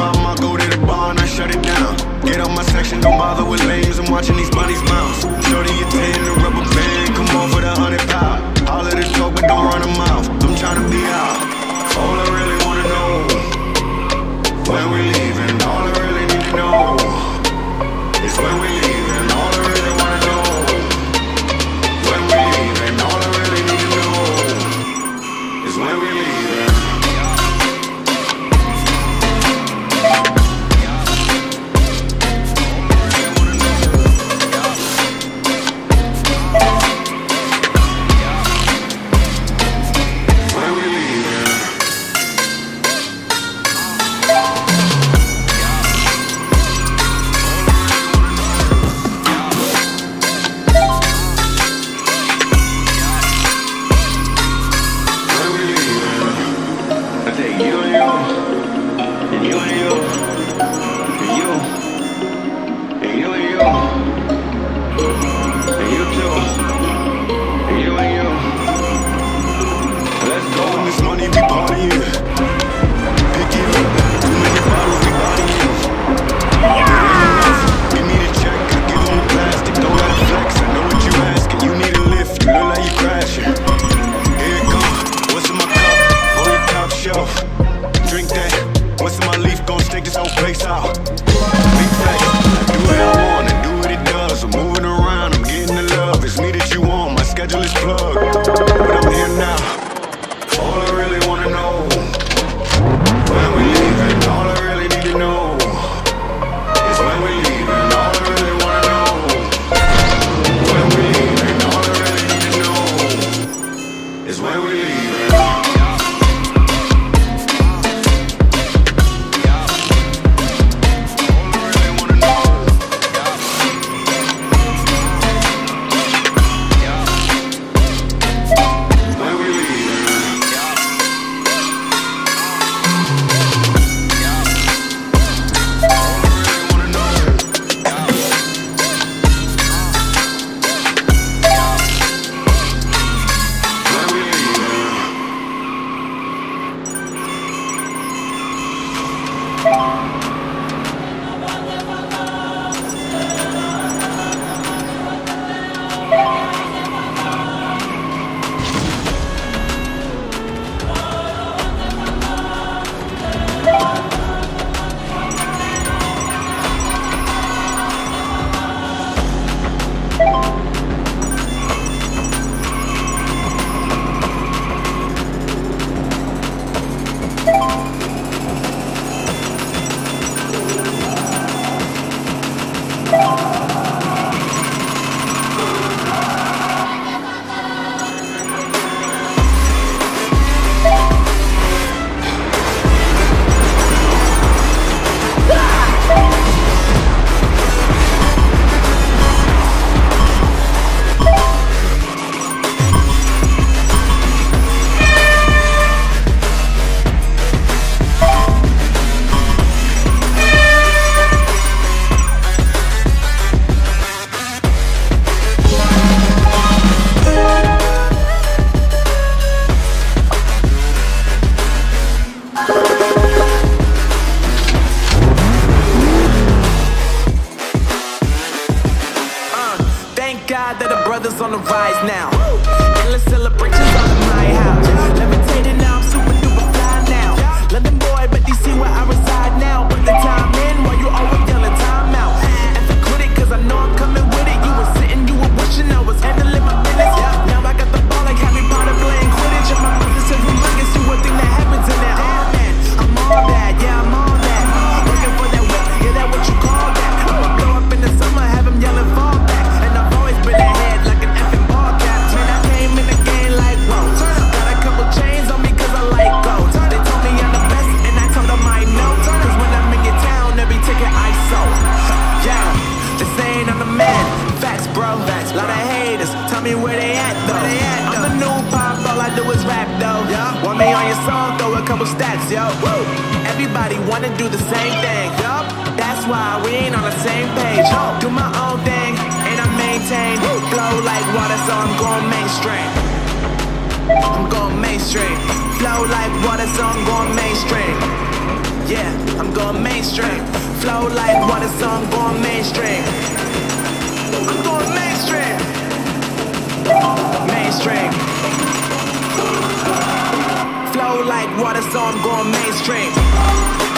time I go to the bar and I shut it down. Get on my section, don't bother with lanes, I'm watching these bunnies bounce. Shorty, you tan, the rubber band, come on for the 100 pound. All of this talk, but don't run them out, I'm trying to be out. All I really wanna know, when we leaving, all I really need to know, is when we leaving, all I really wanna know, when we leaving, all I really need to know, is when we leaving. Yeah, I'm going mainstream. Flow like water, so I'm going mainstream. I'm going mainstream. Mainstream. Flow like water, so I'm going mainstream.